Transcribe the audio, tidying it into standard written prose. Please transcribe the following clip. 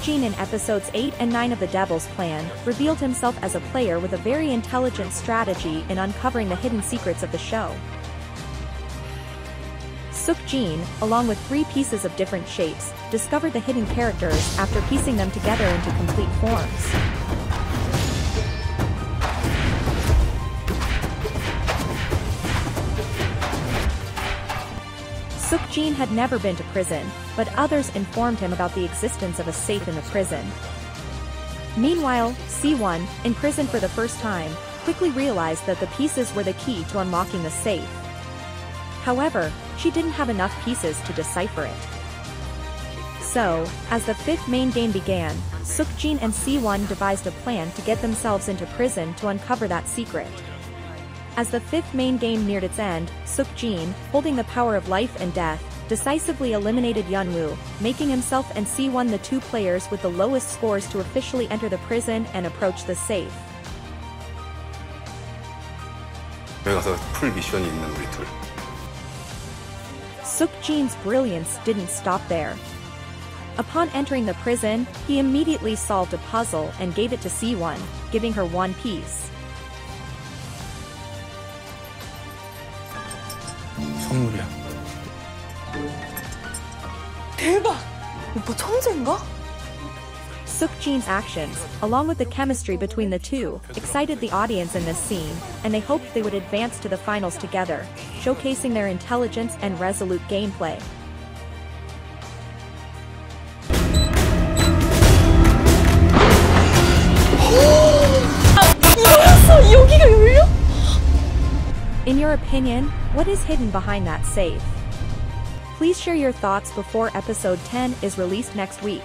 Seok-jin in episodes 8 and 9 of The Devil's Plan, revealed himself as a player with a very intelligent strategy in uncovering the hidden secrets of the show. Seok-jin, along with 3 pieces of different shapes, discovered the hidden characters after piecing them together into complete forms. Seok-jin had never been to prison, but others informed him about the existence of a safe in the prison. Meanwhile, C1, in prison for the first time, quickly realized that the pieces were the key to unlocking the safe. However, she didn't have enough pieces to decipher it. So, as the 5th main game began, Seok-jin and C1 devised a plan to get themselves into prison to uncover that secret. As the 5th main game neared its end, Seok-jin, holding the power of life and death, decisively eliminated Yeon-woo, making himself and C1 the 2 players with the lowest scores to officially enter the prison and approach the safe. Seok-jin's brilliance didn't stop there. Upon entering the prison, he immediately solved a puzzle and gave it to C1, giving her 1 piece. Seok-jin's actions, along with the chemistry between the 2, excited the audience in this scene, and they hoped they would advance to the finals together, showcasing their intelligence and resolute gameplay. In your opinion, what is hidden behind that safe? Please share your thoughts before episode 10 is released next week.